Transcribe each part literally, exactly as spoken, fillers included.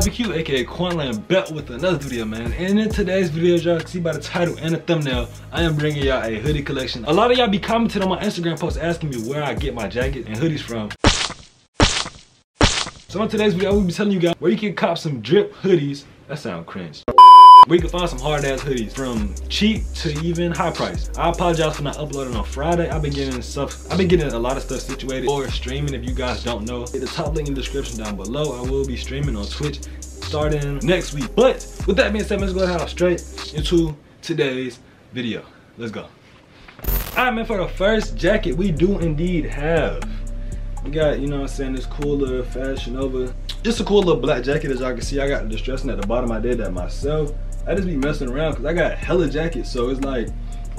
Poppy Q, aka Quinlan Belt, with another video, man. And in today's video, y'all can see by the title and the thumbnail, I am bringing y'all a hoodie collection. A lot of y'all be commenting on my Instagram posts asking me where I get my jacket and hoodies from. So in today's video, I will be telling you guys where you can cop some drip hoodies. That sound cringe. Where you can find some hard ass hoodies from cheap to even high price. I apologize for not uploading on Friday. I've been getting stuff, I've been getting a lot of stuff situated or streaming. If you guys don't know, hit the top link in the description down below. I will be streaming on Twitch starting next week. But with that being said, let's go ahead straight into today's video. Let's go. All right, man, for the first jacket, we do indeed have, we got, you know what I'm saying, this cool little Fashion Nova. Just a cool little black jacket, as y'all can see. I got the distressing at the bottom. I did that myself. I just be messing around because I got hella jackets, so it's like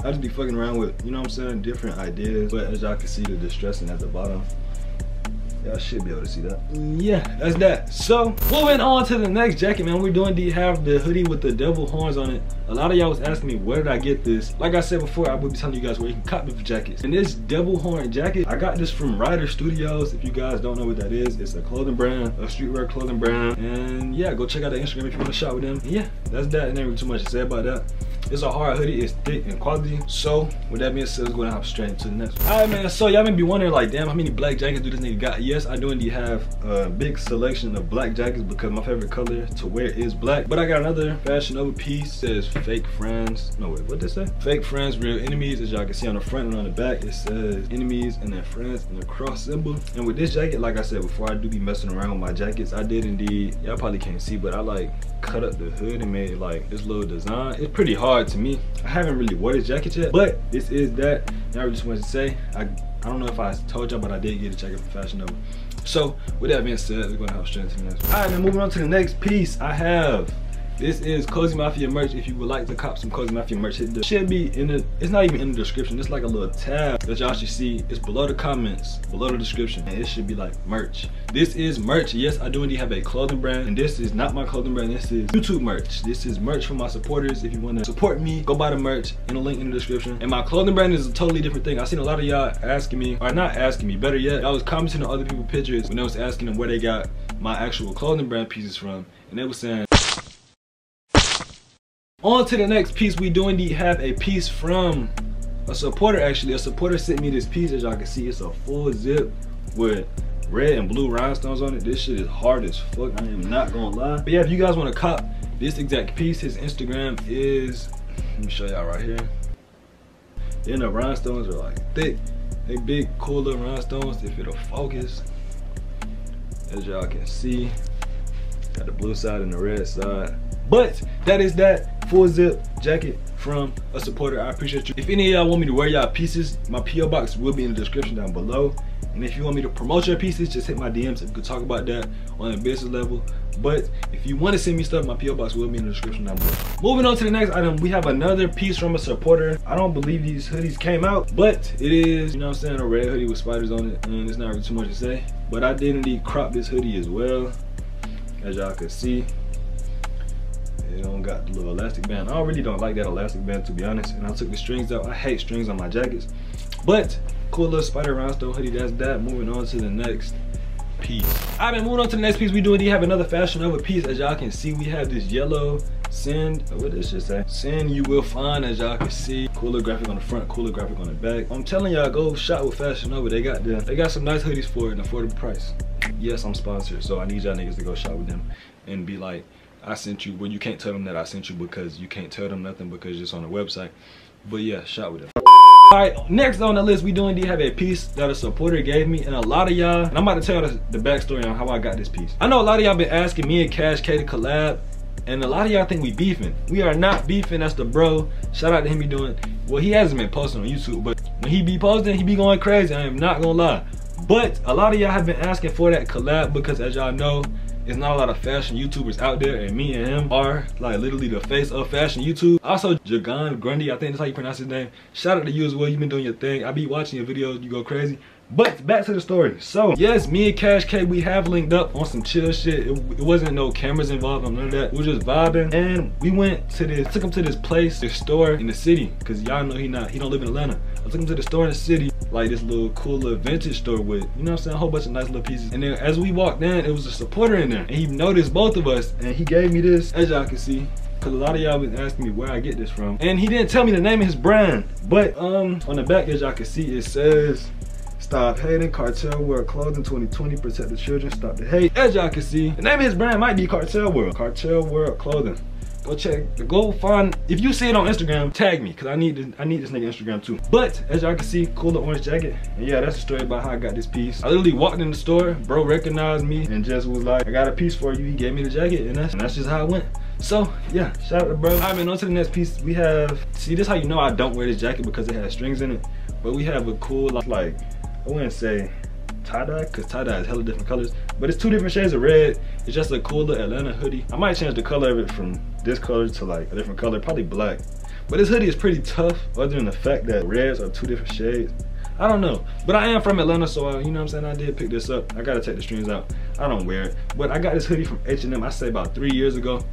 I just be fucking around with, you know what I'm saying, different ideas. But as y'all can see, the distressing at the bottom, y'all should be able to see that. Yeah, that's that. So moving on to the next jacket, man, we're doing, do you have the hoodie with the devil horns on it? A lot of y'all was asking me where did I get this. Like I said before, I will be telling you guys where you can cop me for jackets. And this devil horn jacket, I got this from Ryder Studios. If you guys don't know what that is, it's a clothing brand, a streetwear clothing brand. And yeah, go check out their Instagram if you want to shop with them. And yeah, that's that. Ain't really too much to say about that. It's a hard hoodie, it's thick and quality. So with that being said, let's go and hop straight into the next one. All right, man, so y'all may be wondering like, damn, how many black jackets do this nigga got? Yes, I do indeed have a big selection of black jackets because my favorite color to wear is black. But I got another Fashion Nova piece, says fake friends, no wait, what did it say? Fake friends, real enemies. As y'all can see on the front and on the back, it says enemies and then friends and the cross symbol. And with this jacket, like I said before, I do be messing around with my jackets. I did indeed, y'all probably can't see, but I like cut up the hood and made like this little design. It's pretty hard to me. I haven't really worn this jacket yet, but this is that. And I just wanted to say, I I don't know if I told y'all, but I did get a jacket from Fashion Nova. So with that being said, we're gonna hop straight into the next one. All right, now moving on to the next piece, I have, this is Cozy Mafia merch. If you would like to cop some Cozy Mafia merch, it should be in the, it's not even in the description. It's like a little tab that y'all should see. It's below the comments, below the description, and it should be like merch. This is merch. Yes, I do indeed have a clothing brand, and this is not my clothing brand. This is YouTube merch. This is merch for my supporters. If you want to support me, go buy the merch in the link in the description. And my clothing brand is a totally different thing. I seen a lot of y'all asking me, or not asking me, better yet, I was commenting on other people's pictures when I was asking them where they got my actual clothing brand pieces from, and they were saying. On to the next piece, we do indeed have a piece from a supporter. Actually, a supporter sent me this piece. As y'all can see, it's a full zip with red and blue rhinestones on it. This shit is hard as fuck, I am not gonna lie. But yeah, if you guys want to cop this exact piece, his Instagram is, let me show y'all right here. Then the rhinestones are like thick, they big cool little rhinestones. If it'll focus, as y'all can see, got the blue side and the red side. But that is that full zip jacket from a supporter. I appreciate you. If any of y'all want me to wear y'all pieces, my P O box will be in the description down below. And if you want me to promote your pieces, just hit my D Ms. We could talk about that on a business level. But if you want to send me stuff, my P O box will be in the description down below. Moving on to the next item, we have another piece from a supporter. I don't believe these hoodies came out, but it is, you know what I'm saying, a red hoodie with spiders on it, and it's not really too much to say. But I did indeed crop this hoodie as well, as y'all can see. It don't got the little elastic band. I really don't like that elastic band, to be honest. And I took the strings out. I hate strings on my jackets. But cool little spider rhinestone hoodie. That's that. Moving on to the next piece. All right, man, moving on to the next piece. We do indeed have another Fashion Nova piece. As y'all can see, we have this yellow send. What did this shit say? Send you will find. As y'all can see, cooler graphic on the front, cooler graphic on the back. I'm telling y'all, go shop with Fashion Nova. They got them. They got some nice hoodies for an affordable price. Yes, I'm sponsored, so I need y'all niggas to go shop with them and be like, I sent you. Well, you can't tell them that I sent you because you can't tell them nothing because it's on the website. But yeah, shop with them. All right, next on the list, we do indeed have a piece that a supporter gave me, and a lot of y'all, and I'm about to tell you the backstory on how I got this piece. I know a lot of y'all been asking me and Cash K to collab, and a lot of y'all think we beefing. We are not beefing. That's the bro. Shout out to him. He doing well. He hasn't been posting on YouTube, but when he be posting, he be going crazy. I am not gonna lie. But a lot of y'all have been asking for that collab because, as y'all know, there's not a lot of fashion YouTubers out there, and me and him are like literally the face of fashion YouTube. Also, Jagan Grundy, I think that's how you pronounce his name. Shout out to you as well. You've been doing your thing. I be watching your videos. You go crazy. But back to the story. So yes, me and Cash K, we have linked up on some chill shit. It, it wasn't no cameras involved or none of that. We were just vibing, and we went to this, took him to this place, this store in the city, cause y'all know he not, he don't live in Atlanta. I took him to the store in the city, like this little cool little vintage store with, you know what I'm saying, a whole bunch of nice little pieces. And then as we walked in, it was a supporter in there, and he noticed both of us, and he gave me this, as y'all can see. Cause a lot of y'all been asking me where I get this from. And he didn't tell me the name of his brand. But um, on the back, as y'all can see, it says, "Stop hating, Cartel World Clothing twenty twenty, protect the children, stop the hate." As y'all can see, the name of his brand might be Cartel World. Cartel World Clothing. Go check, go find, if you see it on Instagram, tag me, cause I need, to, I need this nigga Instagram too. But as y'all can see, cool little orange jacket. And yeah, that's the story about how I got this piece. I literally walked in the store, bro recognized me and just was like, "I got a piece for you." He gave me the jacket, and that's, and that's just how it went. So yeah, shout out to bro. All right, man, on to the next piece. We have, see, this is how you know I don't wear this jacket, because it has strings in it. But we have a cool, like, I wouldn't say tie-dye, cause tie-dye is hella different colors, but it's two different shades of red. It's just a cool little Atlanta hoodie. I might change the color of it from this color to like a different color, probably black. But this hoodie is pretty tough, other than the fact that reds are two different shades. I don't know, but I am from Atlanta, so I, you know what I'm saying, I did pick this up. I gotta take the strings out, I don't wear it. But I got this hoodie from H and M, I say about three years ago.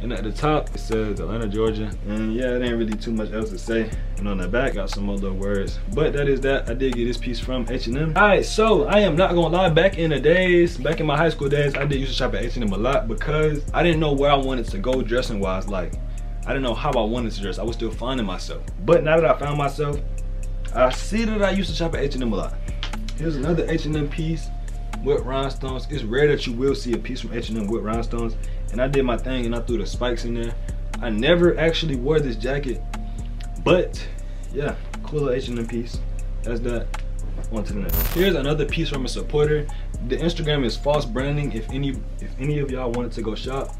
And at the top, it says Atlanta, Georgia. And yeah, it ain't really too much else to say. And on the back, got some other words. But that is that. I did get this piece from H and M. All right, so I am not gonna lie. Back in the days, back in my high school days, I did used to shop at H and M a lot, because I didn't know where I wanted to go dressing wise. Like, I didn't know how I wanted to dress. I was still finding myself. But now that I found myself, I see that I used to shop at H and M a lot. Here's another H and M piece with rhinestones. It's rare that you will see a piece from H and M with rhinestones. And I did my thing and I threw the spikes in there. I never actually wore this jacket, but yeah, cool little H and M piece. That's that. On to the next. Here's another piece from a supporter. The Instagram is False Branding. If any, if any of y'all wanted to go shop,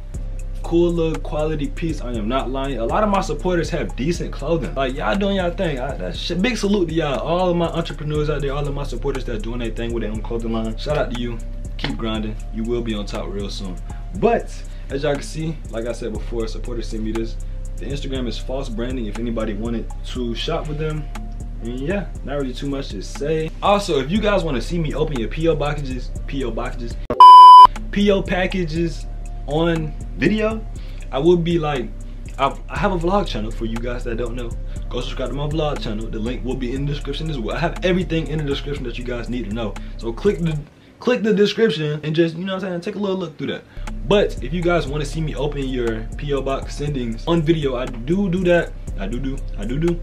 cool little quality piece. I am not lying. A lot of my supporters have decent clothing. Like, y'all doing y'all thing. I, that shit, big salute to y'all. All of my entrepreneurs out there, all of my supporters that's doing their thing with their own clothing line. Shout out to you. Keep grinding. You will be on top real soon. But as y'all can see, like I said before, supporters sent me this. The Instagram is False Branding if anybody wanted to shop with them. And yeah, not really too much to say. Also, if you guys want to see me open your P O boxes, P O boxes, P O packages on video, I will be like, I've, I have a vlog channel for you guys that don't know. Go subscribe to my vlog channel. The link will be in the description as well. I have everything in the description that you guys need to know. So click the Click the description and just, you know what I'm saying, take a little look through that. But if you guys want to see me open your P O box sendings on video, I do do that. I do do, I do do.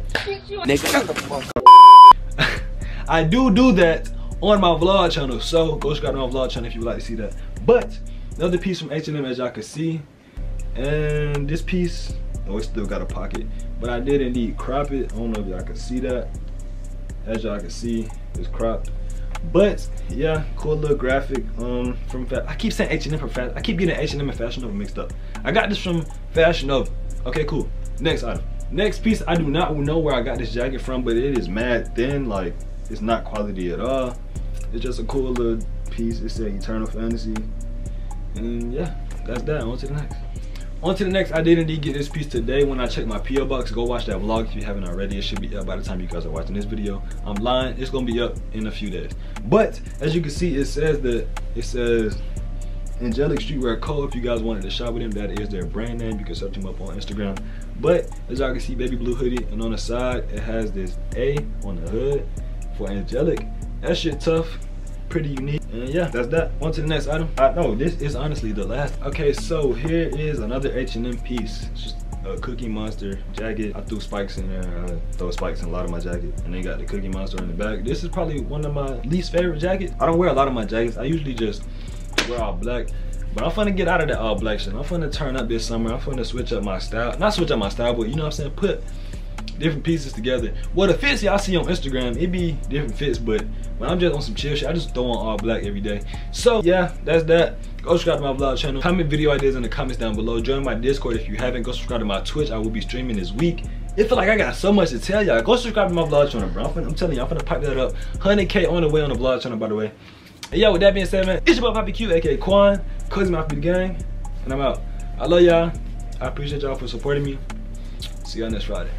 I do do that on my vlog channel. So go subscribe to my vlog channel if you would like to see that. But another piece from H and M, as y'all can see. And this piece, oh, it still got a pocket. But I did indeed crop it. I don't know if y'all can see that. As y'all can see, it's cropped. But yeah, cool little graphic um from Fa I keep saying H and M for Fashion. I keep getting H and M and Fashion Nova mixed up. I got this from Fashion Nova. Okay, cool. Next item. Next piece, I do not know where I got this jacket from, but it is mad thin. Like, it's not quality at all. It's just a cool little piece. It's an Eternal Fantasy. And yeah, that's that. On to the next. On to the next. I did indeed get this piece today when I checked my P O box. Go watch that vlog if you haven't already. It should be up by the time you guys are watching this video. I'm lying. It's gonna be up in a few days. But as you can see, it says that it says Angelic Streetwear Co. If you guys wanted to shop with them, that is their brand name. You can search them up on Instagram. But as y'all can see, baby blue hoodie, and on the side it has this A on the hood for Angelic. That shit tough. Pretty unique. And yeah, that's that. On to the next item. I know this is honestly the last. Okay, so here is another H and M piece. It's just a Cookie Monster jacket. I threw spikes in there. I throw spikes in a lot of my jackets, and they got the Cookie Monster in the back. This is probably one of my least favorite jackets. I don't wear a lot of my jackets. I usually just wear all black, but I'm finna get out of that all black shit. I'm finna turn up this summer. I'm finna switch up my style. Not switch up my style, but you know what I'm saying? Put different pieces together. Well, the fits y'all see on Instagram, it be different fits, but when I'm just on some chill shit, I just throw on all black every day. So yeah, that's that. Go subscribe to my vlog channel. Comment video ideas in the comments down below. Join my Discord if you haven't. Go subscribe to my Twitch. I will be streaming this week. It feel like I got so much to tell y'all. Go subscribe to my vlog channel, bro. I'm, finna, I'm telling y'all, I'm finna pipe that up. one hundred K on the way on the vlog channel, by the way. And yeah, with that being said, man, it's your boy Poppy Q, aka Quan, Cozy Mafia the gang, and I'm out. I love y'all. I appreciate y'all for supporting me. See y'all next Friday.